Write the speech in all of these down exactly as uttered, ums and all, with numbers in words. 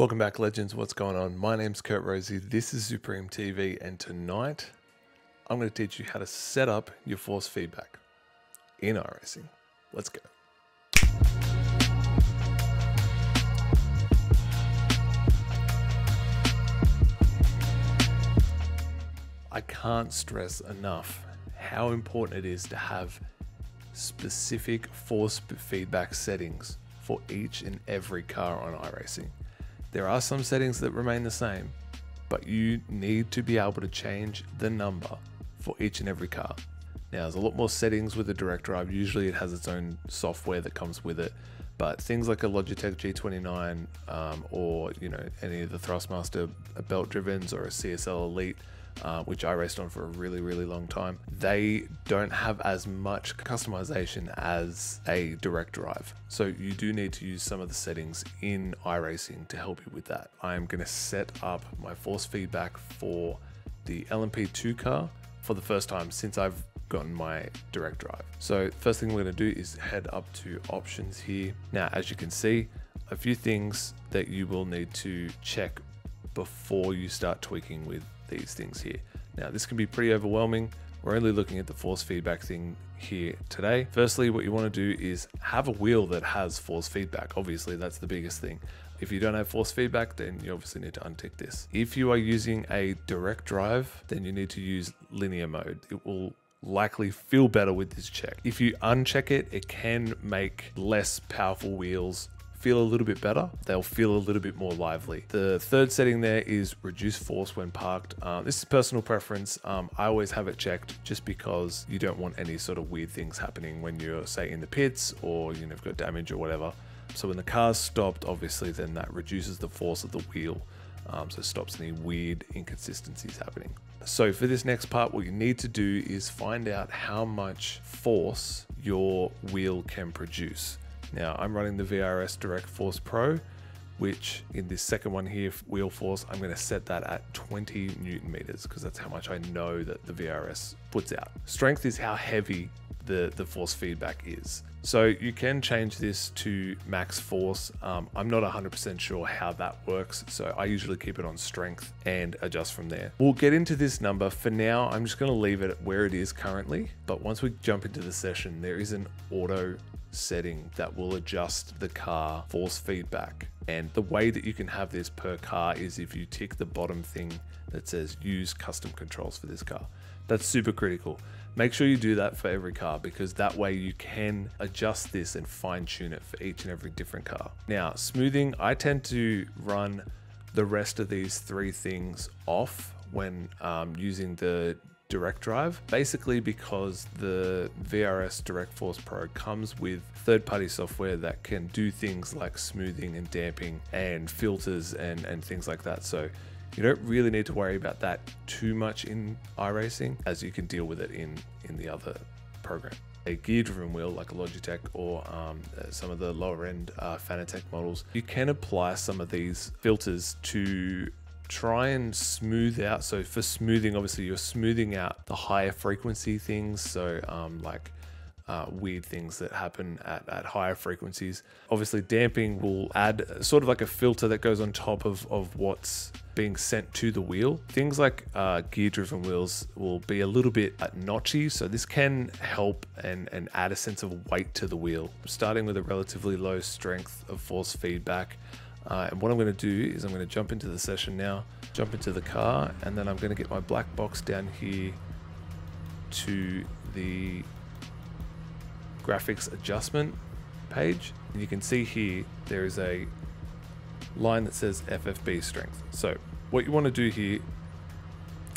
Welcome back, legends. What's going on? My name's Kurt Rosie. This is zoopremeTV, and tonight I'm going to teach you how to set up your force feedback in iRacing. Let's go. I can't stress enough how important it is to have specific force feedback settings for each and every car on iRacing. There are some settings that remain the same, but you need to be able to change the number for each and every car. Now, there's a lot more settings with the direct drive. Usually it has its own software that comes with it, but things like a Logitech G twenty-nine um, or you know any of the Thrustmaster belt drivens or a C S L Elite, uh, which I raced on for a really, really long time, they don't have as much customization as a direct drive. So you do need to use some of the settings in iRacing to help you with that. I'm gonna set up my force feedback for the L M P two car for the first time since I've gotten my direct drive. So first thing we're going to do is head up to options here. Now, as you can see, a few things that you will need to check before you start tweaking with these things here. Now, this can be pretty overwhelming. We're only looking at the force feedback thing here today. Firstly, what you want to do is have a wheel that has force feedback. Obviously, that's the biggest thing. If you don't have force feedback, then you obviously need to untick this. If you are using a direct drive, then you need to use linear mode. It will likely feel better with this check. If you uncheck it, it can make less powerful wheels feel a little bit better. They'll feel a little bit more lively. The third setting there is reduce force when parked. Uh, this is personal preference. Um, I always have it checked just because you don't want any sort of weird things happening when you're, say, in the pits or you know, you've got damage or whatever. So when the car's stopped, obviously, then that reduces the force of the wheel. Um, so it stops any weird inconsistencies happening. So for this next part, what you need to do is find out how much force your wheel can produce. Now, I'm running the V R S Direct Force Pro, which in this second one here, wheel force, I'm gonna set that at twenty newton meters because that's how much I know that the V R S puts out. Strength is how heavy the, the force feedback is. So you can change this to max force. Um, I'm not one hundred percent sure how that works, so I usually keep it on strength and adjust from there. We'll get into this number. For now, I'm just gonna leave it where it is currently, but once we jump into the session, there is an auto setting that will adjust the car force feedback. And the way that you can have this per car is if you tick the bottom thing that says use custom controls for this car. That's super critical. Make sure you do that for every car because that way you can adjust this and fine tune it for each and every different car. Now, smoothing, I tend to run the rest of these three things off when um, using the direct drive, basically because the V R S Direct Force Pro comes with third-party software that can do things like smoothing and damping and filters and, and things like that. So you don't really need to worry about that too much in iRacing as you can deal with it in, in the other program. A gear-driven wheel like a Logitech or um, some of the lower-end uh, Fanatec models, you can apply some of these filters to try and smooth out. So for smoothing, obviously you're smoothing out the higher frequency things. So um, like Uh, weird things that happen at, at higher frequencies. Obviously damping will add sort of like a filter that goes on top of, of what's being sent to the wheel. Things like uh, gear driven wheels will be a little bit notchy. So this can help and, and add a sense of weight to the wheel. Starting with a relatively low strength of force feedback. Uh, and what I'm gonna do is I'm gonna jump into the session now, jump into the car, and then I'm gonna get my black box down here to the graphics adjustment page. And you can see here, there is a line that says F F B strength. So what you want to do here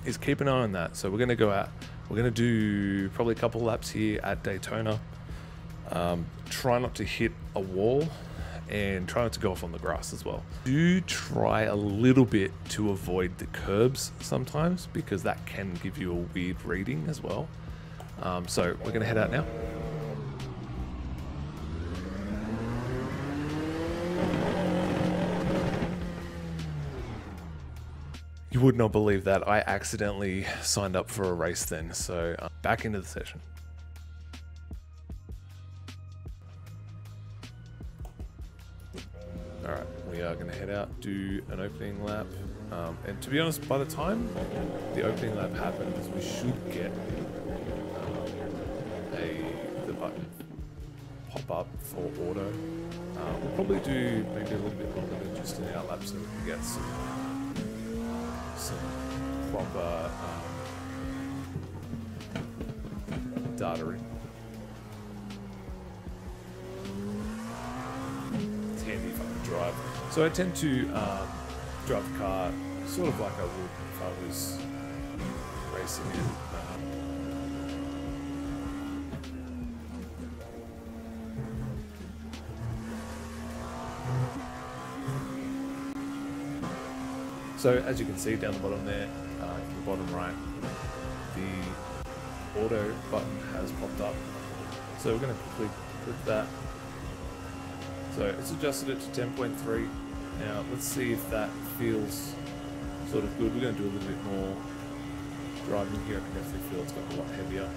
is keep an eye on that. So we're going to go out, we're going to do probably a couple laps here at Daytona. Um, try not to hit a wall and try not to go off on the grass as well. Do try a little bit to avoid the curbs sometimes because that can give you a weird reading as well. Um, so we're going to head out now. You would not believe that I accidentally signed up for a race then. So uh, back into the session. All right, We are going to head out, do an opening lap. Um, and to be honest, by the time the opening lap happens, we should get um, a the button pop up for auto. Um, we'll probably do maybe a little bit longer than just an outlap so we can get some, some proper um, data in. It's handy if I can drive. So I tend to um, drive the car sort of like I would if I was racing it. Um, So as you can see down the bottom there, uh, in the bottom right, the auto button has popped up. So we're going to quickly click that. So it's adjusted it to ten point three. Now let's see if that feels sort of good. We're going to do a little bit more driving here. I can definitely feel it's got a lot heavier.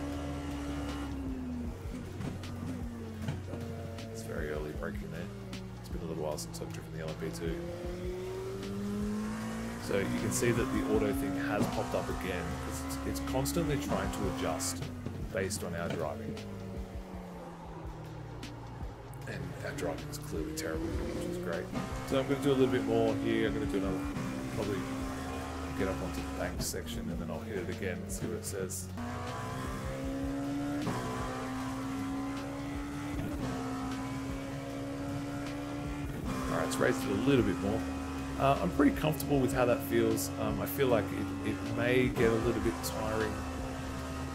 It's very early braking there. It's been a little while since I've driven the L M P two. So you can see that the auto thing has popped up again. It's, it's constantly trying to adjust based on our driving. And our driving is clearly terrible, which is great. So I'm going to do a little bit more here. I'm going to do another, probably get up onto the bank section and then I'll hit it again and see what it says. All right, it's raised it a little bit more. Uh, I'm pretty comfortable with how that feels. Um, I feel like it, it may get a little bit tiring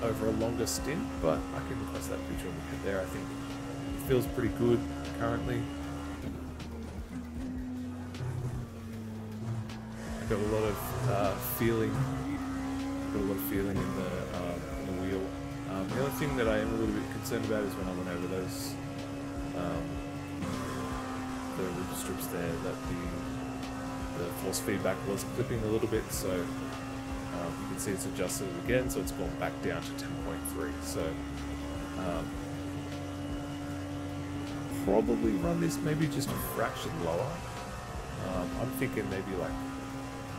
over a longer stint, but I can request that picture when we get there. I think it feels pretty good currently. I've got a lot of uh, feeling. I've got a lot of feeling in the, uh, in the wheel. Um, the only thing that I am a little bit concerned about is when I went over those um, the ripple strips there that the The force feedback was clipping a little bit, so um, you can see it's adjusted again, so it's gone back down to ten point three. So um, probably run this maybe just a fraction lower. Um, I'm thinking maybe like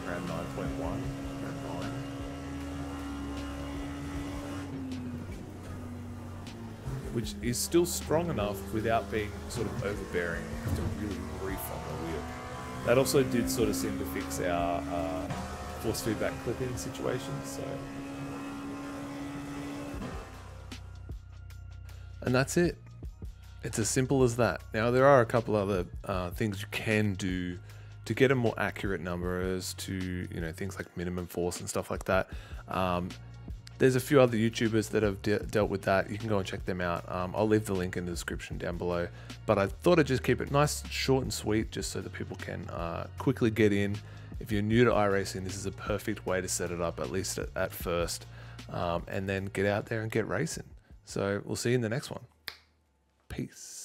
around nine point one, around nine. Which is still strong enough without being sort of overbearing. You have to really reef on the wheel. That also did sort of seem to fix our uh, force feedback clipping situation, so. And that's it. It's as simple as that. Now there are a couple other uh, things you can do to get a more accurate number as to, you know, things like minimum force and stuff like that. Um, there's a few other YouTubers that have de dealt with that. You can go and check them out. Um, I'll leave the link in the description down below, but I thought I'd just keep it nice, short and sweet, just so that people can uh, quickly get in. If you're new to iRacing, this is a perfect way to set it up, at least at, at first, um, and then get out there and get racing. So we'll see you in the next one. Peace.